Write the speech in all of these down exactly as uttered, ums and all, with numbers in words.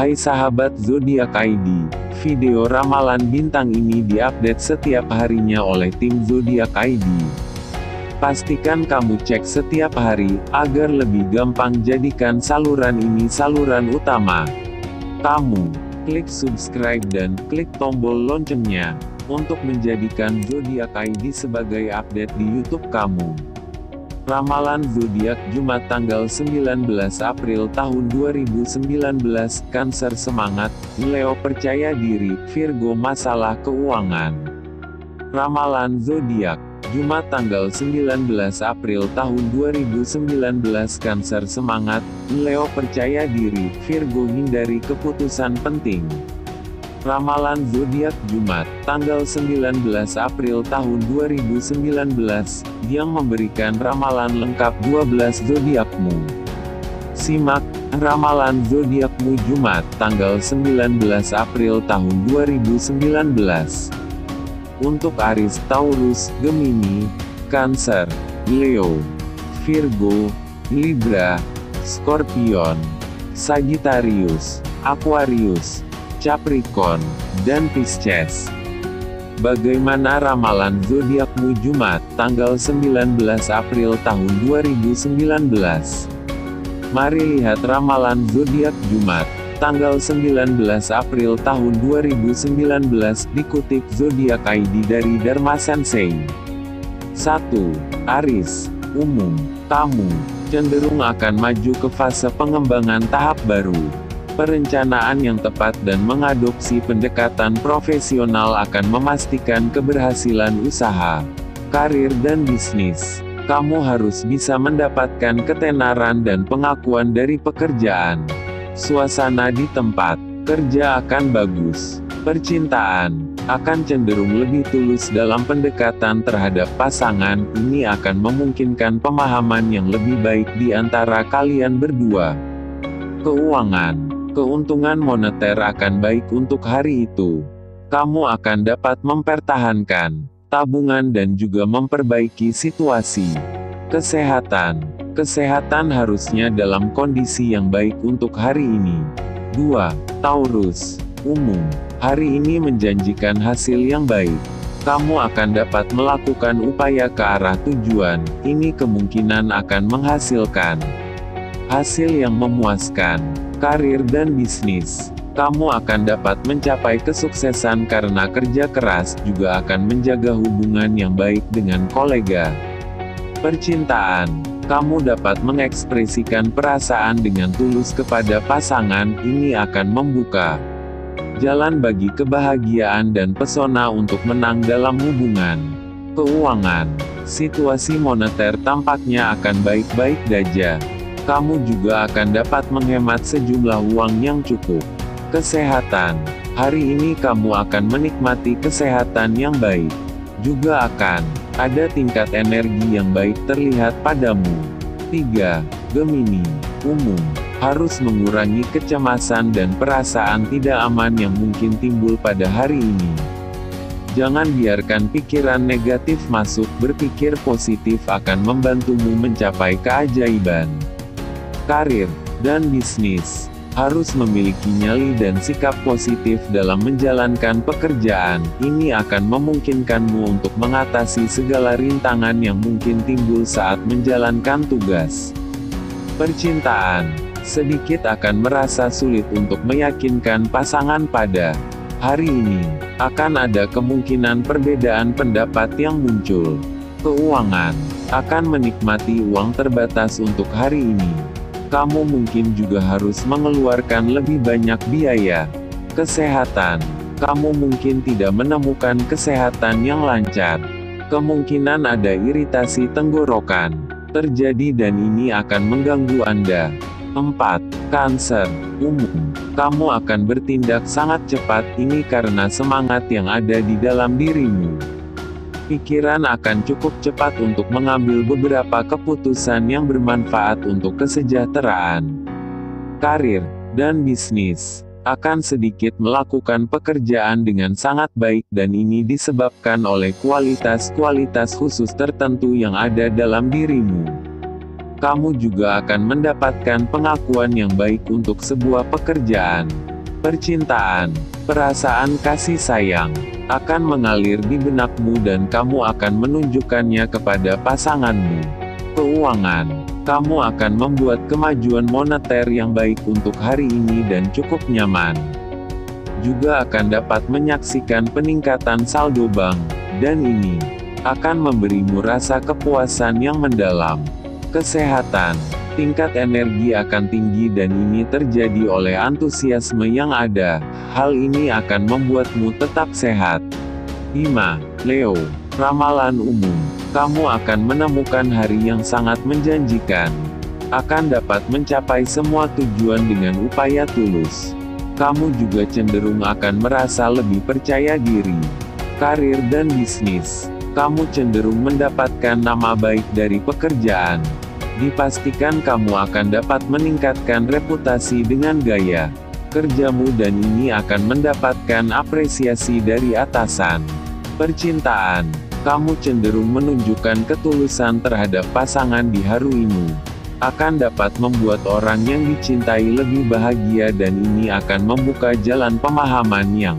Hai sahabat Zodiak I D, video ramalan bintang ini diupdate setiap harinya oleh tim Zodiak I D. Pastikan kamu cek setiap hari, agar lebih gampang jadikan saluran ini saluran utama kamu. Klik subscribe dan klik tombol loncengnya, untuk menjadikan Zodiak I D sebagai update di YouTube kamu. Ramalan Zodiak Jumat tanggal sembilan belas April tahun dua ribu sembilan belas, Cancer semangat, Leo percaya diri, Virgo masalah keuangan. Ramalan Zodiak Jumat tanggal sembilan belas April tahun dua ribu sembilan belas, Cancer semangat, Leo percaya diri, Virgo hindari keputusan penting. Ramalan Zodiak Jumat, tanggal sembilan belas April tahun dua ribu sembilan belas, yang memberikan ramalan lengkap dua belas zodiakmu. Simak, ramalan zodiakmu Jumat, tanggal sembilan belas April tahun dua ribu sembilan belas. Untuk Aries, Taurus, Gemini, Cancer, Leo, Virgo, Libra, Scorpion, Sagittarius, Aquarius, Capricorn, dan Pisces. Bagaimana ramalan zodiakmu Jumat, tanggal sembilan belas April tahun dua ribu sembilan belas? Mari lihat ramalan zodiak Jumat, tanggal sembilan belas April tahun dua ribu sembilan belas, dikutip Zodiak I D dari Dharma Sensei. satu. Aries, umum, kamu cenderung akan maju ke fase pengembangan tahap baru. Perencanaan yang tepat dan mengadopsi pendekatan profesional akan memastikan keberhasilan usaha, karir dan bisnis. Kamu harus bisa mendapatkan ketenaran dan pengakuan dari pekerjaan. Suasana di tempat kerja akan bagus. Percintaan akan cenderung lebih tulus dalam pendekatan terhadap pasangan. Ini akan memungkinkan pemahaman yang lebih baik di antara kalian berdua. Keuangan. Keuntungan moneter akan baik untuk hari itu. Kamu akan dapat mempertahankan tabungan dan juga memperbaiki situasi. Kesehatan. Kesehatan harusnya dalam kondisi yang baik untuk hari ini. dua. Taurus. Umum. Hari ini menjanjikan hasil yang baik. Kamu akan dapat melakukan upaya ke arah tujuan. Ini kemungkinan akan menghasilkan hasil yang memuaskan. Karir dan bisnis. Kamu akan dapat mencapai kesuksesan karena kerja keras, juga akan menjaga hubungan yang baik dengan kolega. Percintaan. Kamu dapat mengekspresikan perasaan dengan tulus kepada pasangan, ini akan membuka jalan bagi kebahagiaan dan pesona untuk menang dalam hubungan. Keuangan. Situasi moneter tampaknya akan baik-baik saja. Kamu juga akan dapat menghemat sejumlah uang yang cukup. Kesehatan. Hari ini kamu akan menikmati kesehatan yang baik. Juga akan ada tingkat energi yang baik terlihat padamu. tiga. Gemini. Umum. Harus mengurangi kecemasan dan perasaan tidak aman yang mungkin timbul pada hari ini. Jangan biarkan pikiran negatif masuk, berpikir positif akan membantumu mencapai keajaiban. Karir dan bisnis harus memiliki nyali dan sikap positif dalam menjalankan pekerjaan. Ini akan memungkinkanmu untuk mengatasi segala rintangan yang mungkin timbul saat menjalankan tugas. Percintaan sedikit akan merasa sulit untuk meyakinkan pasangan pada hari ini. Akan ada kemungkinan perbedaan pendapat yang muncul. Keuangan akan menikmati uang terbatas untuk hari ini. Kamu mungkin juga harus mengeluarkan lebih banyak biaya. Kesehatan. Kamu mungkin tidak menemukan kesehatan yang lancar. Kemungkinan ada iritasi tenggorokan terjadi dan ini akan mengganggu Anda. empat. Cancer. Umum. Kamu akan bertindak sangat cepat, ini karena semangat yang ada di dalam dirimu. Pikiran akan cukup cepat untuk mengambil beberapa keputusan yang bermanfaat untuk kesejahteraan. Karir dan bisnis akan sedikit melakukan pekerjaan dengan sangat baik dan ini disebabkan oleh kualitas-kualitas khusus tertentu yang ada dalam dirimu. Kamu juga akan mendapatkan pengakuan yang baik untuk sebuah pekerjaan. Percintaan, perasaan kasih sayang, akan mengalir di benakmu dan kamu akan menunjukkannya kepada pasanganmu. Keuangan, kamu akan membuat kemajuan moneter yang baik untuk hari ini dan cukup nyaman. Juga akan dapat menyaksikan peningkatan saldo bank, dan ini akan memberimu rasa kepuasan yang mendalam. Kesehatan, tingkat energi akan tinggi dan ini terjadi oleh antusiasme yang ada. Hal ini akan membuatmu tetap sehat. lima. Leo, ramalan umum. Kamu akan menemukan hari yang sangat menjanjikan. Akan dapat mencapai semua tujuan dengan upaya tulus. Kamu juga cenderung akan merasa lebih percaya diri. Karir dan bisnis. Kamu cenderung mendapatkan nama baik dari pekerjaan. Dipastikan kamu akan dapat meningkatkan reputasi dengan gaya kerjamu dan ini akan mendapatkan apresiasi dari atasan. Percintaan, kamu cenderung menunjukkan ketulusan terhadap pasangan diharuimu. Akan dapat membuat orang yang dicintai lebih bahagia dan ini akan membuka jalan pemahaman yang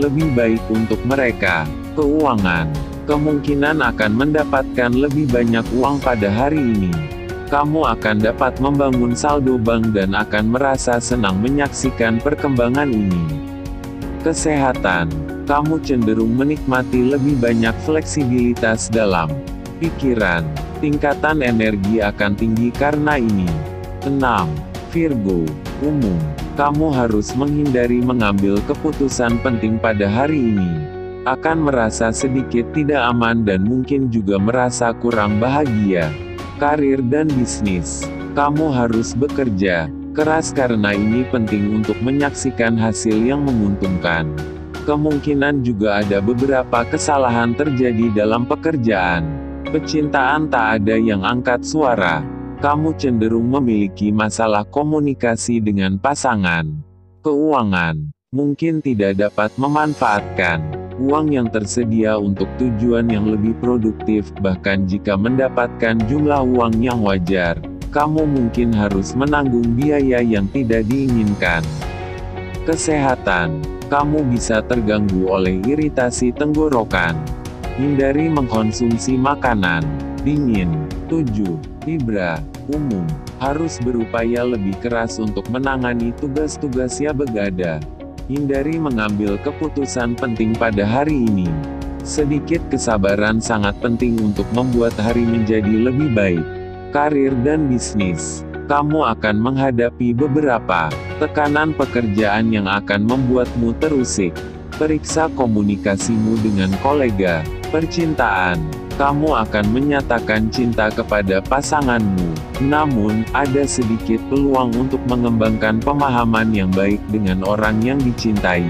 lebih baik untuk mereka. Keuangan, kemungkinan akan mendapatkan lebih banyak uang pada hari ini. Kamu akan dapat membangun saldo bank dan akan merasa senang menyaksikan perkembangan ini. Kesehatan, kamu cenderung menikmati lebih banyak fleksibilitas dalam pikiran. Tingkatan energi akan tinggi karena ini. enam. Virgo, umum. Kamu harus menghindari mengambil keputusan penting pada hari ini. Akan merasa sedikit tidak aman dan mungkin juga merasa kurang bahagia. Karir dan bisnis. Kamu harus bekerja keras karena ini penting untuk menyaksikan hasil yang menguntungkan. Kemungkinan juga ada beberapa kesalahan terjadi dalam pekerjaan. Pecintaan, tak ada yang angkat suara. Kamu cenderung memiliki masalah komunikasi dengan pasangan. Keuangan, mungkin tidak dapat memanfaatkan uang yang tersedia untuk tujuan yang lebih produktif, bahkan jika mendapatkan jumlah uang yang wajar, kamu mungkin harus menanggung biaya yang tidak diinginkan. Kesehatan, kamu bisa terganggu oleh iritasi tenggorokan. Hindari mengkonsumsi makanan dingin. tujuh. Libra, umum. Harus berupaya lebih keras untuk menangani tugas-tugas yang bergada. Hindari mengambil keputusan penting pada hari ini. Sedikit kesabaran sangat penting untuk membuat hari menjadi lebih baik. Karir dan bisnis. Kamu akan menghadapi beberapa tekanan pekerjaan yang akan membuatmu terusik. Periksa komunikasimu dengan kolega. Percintaan. Kamu akan menyatakan cinta kepada pasanganmu. Namun, ada sedikit peluang untuk mengembangkan pemahaman yang baik dengan orang yang dicintai.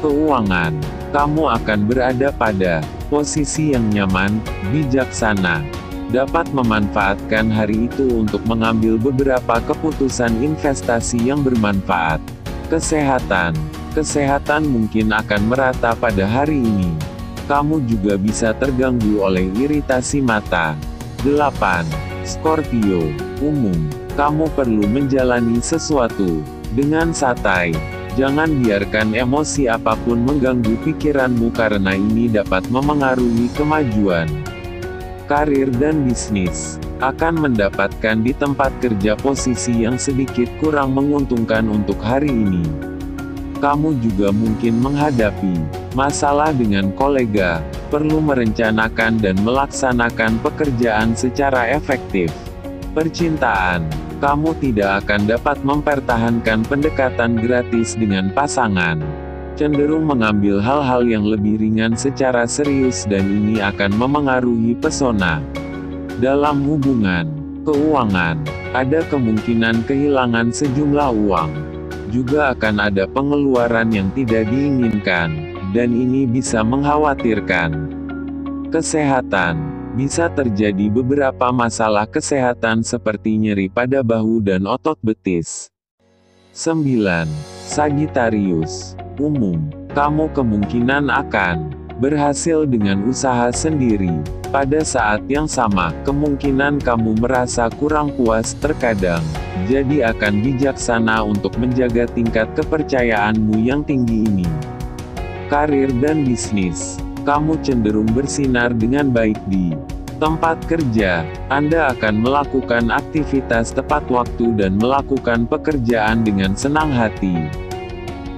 Keuangan, kamu akan berada pada posisi yang nyaman, bijaksana. Dapat memanfaatkan hari itu untuk mengambil beberapa keputusan investasi yang bermanfaat. Kesehatan, kesehatan mungkin akan merata pada hari ini. Kamu juga bisa terganggu oleh iritasi mata. delapan. Scorpio, umum. Kamu perlu menjalani sesuatu dengan santai. Jangan biarkan emosi apapun mengganggu pikiranmu karena ini dapat memengaruhi kemajuan. Karir dan bisnis. Akan mendapatkan di tempat kerja posisi yang sedikit kurang menguntungkan untuk hari ini. Kamu juga mungkin menghadapi masalah dengan kolega. Perlu merencanakan dan melaksanakan pekerjaan secara efektif. Percintaan, kamu tidak akan dapat mempertahankan pendekatan gratis dengan pasangan. Cenderung mengambil hal-hal yang lebih ringan secara serius dan ini akan memengaruhi pesona. Dalam hubungan, keuangan, ada kemungkinan kehilangan sejumlah uang. Juga akan ada pengeluaran yang tidak diinginkan. Dan ini bisa mengkhawatirkan. Kesehatan, bisa terjadi beberapa masalah kesehatan seperti nyeri pada bahu dan otot betis. sembilan. Sagittarius, umum. Kamu kemungkinan akan berhasil dengan usaha sendiri. Pada saat yang sama, kemungkinan kamu merasa kurang puas terkadang. Jadi akan bijaksana untuk menjaga tingkat kepercayaanmu yang tinggi ini. Karir dan bisnis. Kamu cenderung bersinar dengan baik di tempat kerja. Anda akan melakukan aktivitas tepat waktu dan melakukan pekerjaan dengan senang hati.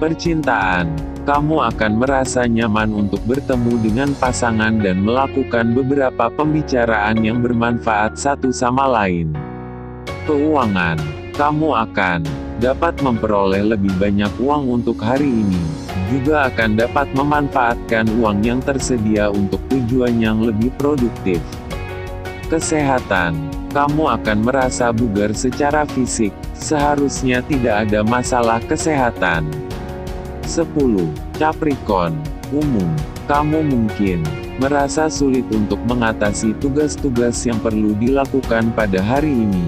Percintaan. Kamu akan merasa nyaman untuk bertemu dengan pasangan dan melakukan beberapa pembicaraan yang bermanfaat satu sama lain. Keuangan. Kamu akan dapat memperoleh lebih banyak uang untuk hari ini. Juga akan dapat memanfaatkan uang yang tersedia untuk tujuan yang lebih produktif. Kesehatan. Kamu akan merasa bugar secara fisik. Seharusnya tidak ada masalah kesehatan. sepuluh. Capricorn. Umum, kamu mungkin merasa sulit untuk mengatasi tugas-tugas yang perlu dilakukan pada hari ini.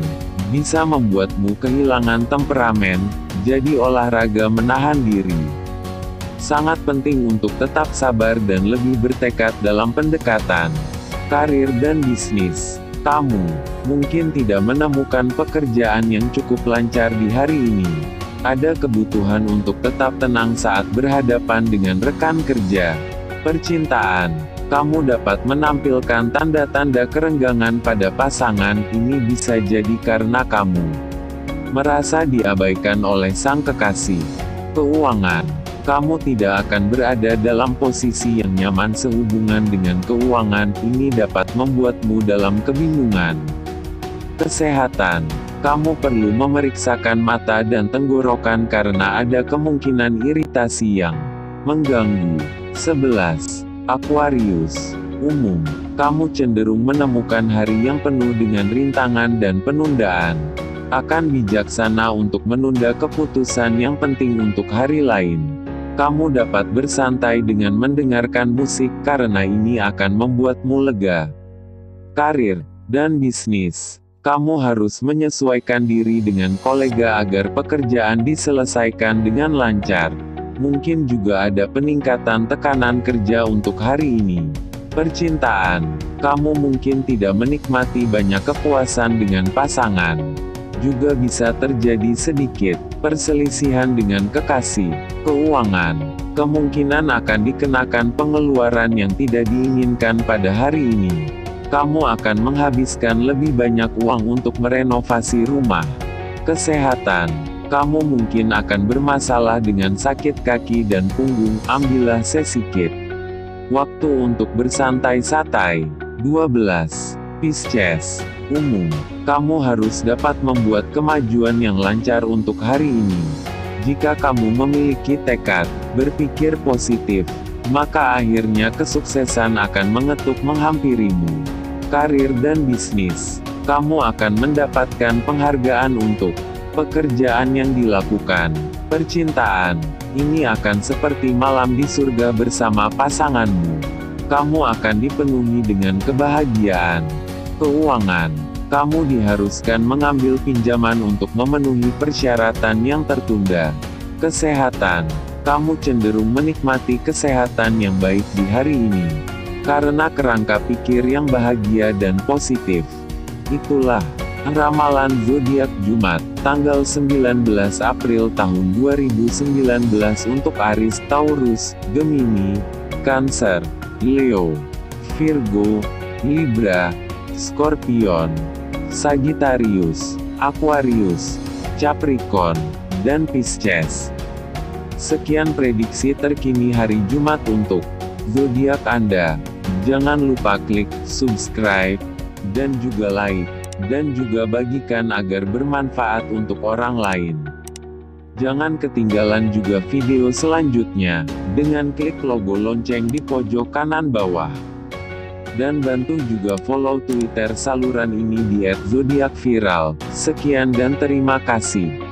Bisa membuatmu kehilangan temperamen, jadi olahraga menahan diri sangat penting untuk tetap sabar dan lebih bertekad dalam pendekatan. Karir dan bisnis. Kamu mungkin tidak menemukan pekerjaan yang cukup lancar di hari ini. Ada kebutuhan untuk tetap tenang saat berhadapan dengan rekan kerja. Percintaan. Kamu dapat menampilkan tanda-tanda kerenggangan pada pasangan, ini bisa jadi karena kamu merasa diabaikan oleh sang kekasih. Keuangan. Kamu tidak akan berada dalam posisi yang nyaman sehubungan dengan keuangan, ini dapat membuatmu dalam kebingungan. Kesehatan. Kamu perlu memeriksakan mata dan tenggorokan karena ada kemungkinan iritasi yang mengganggu. sebelas. Aquarius. Umum, kamu cenderung menemukan hari yang penuh dengan rintangan dan penundaan. Akan bijaksana untuk menunda keputusan yang penting untuk hari lain. Kamu dapat bersantai dengan mendengarkan musik karena ini akan membuatmu lega. Karir dan bisnis. Kamu harus menyesuaikan diri dengan kolega agar pekerjaan diselesaikan dengan lancar. Mungkin juga ada peningkatan tekanan kerja untuk hari ini. Percintaan. Kamu mungkin tidak menikmati banyak kepuasan dengan pasangan. Juga bisa terjadi sedikit perselisihan dengan kekasih. Keuangan. Kemungkinan akan dikenakan pengeluaran yang tidak diinginkan pada hari ini. Kamu akan menghabiskan lebih banyak uang untuk merenovasi rumah. Kesehatan. Kamu mungkin akan bermasalah dengan sakit kaki dan punggung, ambillah sesi kit. Waktu untuk bersantai-santai. dua belas. Pisces. Umum, kamu harus dapat membuat kemajuan yang lancar untuk hari ini. Jika kamu memiliki tekad, berpikir positif, maka akhirnya kesuksesan akan mengetuk menghampirimu. Karir dan bisnis. Kamu akan mendapatkan penghargaan untuk pekerjaan yang dilakukan. Percintaan. Ini akan seperti malam di surga bersama pasanganmu. Kamu akan dipenuhi dengan kebahagiaan. Keuangan. Kamu diharuskan mengambil pinjaman untuk memenuhi persyaratan yang tertunda. Kesehatan. Kamu cenderung menikmati kesehatan yang baik di hari ini karena kerangka pikir yang bahagia dan positif. Itulah ramalan zodiak Jumat, tanggal sembilan belas April tahun dua ribu sembilan belas untuk Aries, Taurus, Gemini, Cancer, Leo, Virgo, Libra, Scorpion, Sagittarius, Aquarius, Capricorn, dan Pisces. Sekian prediksi terkini hari Jumat untuk zodiak Anda. Jangan lupa klik subscribe dan juga like dan juga bagikan agar bermanfaat untuk orang lain. Jangan ketinggalan juga video selanjutnya dengan klik logo lonceng di pojok kanan bawah. Dan bantu juga follow Twitter saluran ini di et zodiak viral. Sekian dan terima kasih.